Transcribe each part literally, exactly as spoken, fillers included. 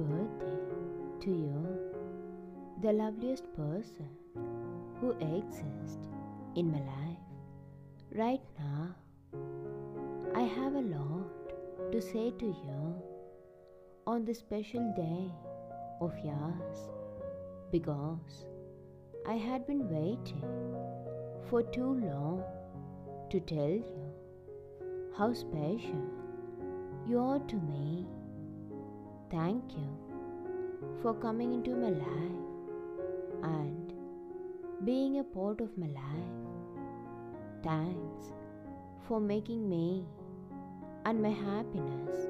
birthday to you, the loveliest person who exists in my life right now. I have a lot to say to you on this special day of yours, because I had been waiting for too long to tell you how special you are to me. Thank you for coming into my life and being a part of my life. Thanks for making me and my happiness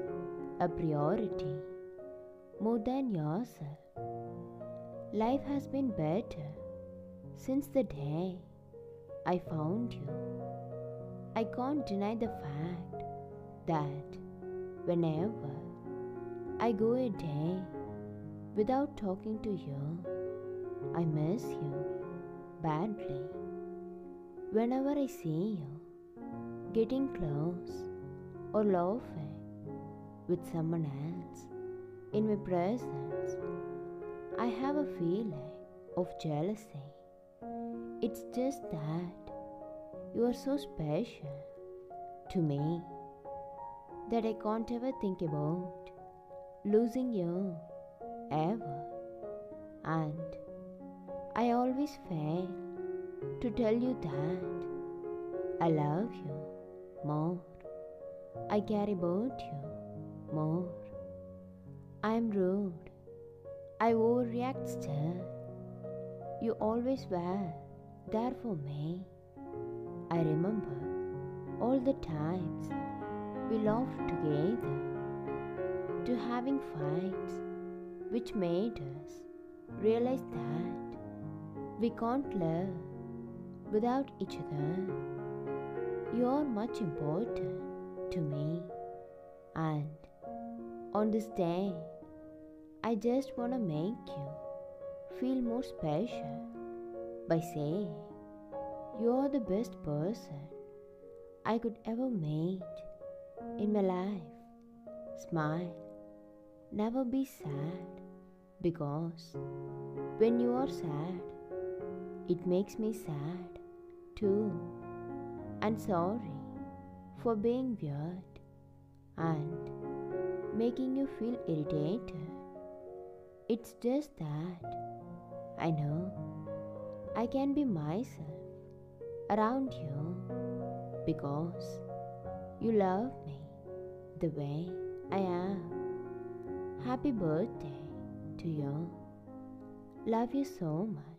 a priority more than yourself. Life has been better since the day I found you. I can't deny the fact that whenever I go a day without talking to you, I miss you badly. Whenever I see you getting close or laughing with someone else in my presence, I have a feeling of jealousy. It's just that you are so special to me that I can't ever think about losing you ever, and I always fail to tell you that I love you more. I care about you more. I am rude. I overreact still. You always were there for me. I remember all the times we laughed together, to having fights which made us realize that we can't live without each other. You are much important to me, and on this day I just want to make you feel more special by saying you are the best person I could ever meet in my life. Smile, never be sad, because when you are sad, it makes me sad too. And sorry for being weird and making you feel irritated. It's just that I know I can be myself around you, because you love me the way I am. Happy birthday to you. Love you so much.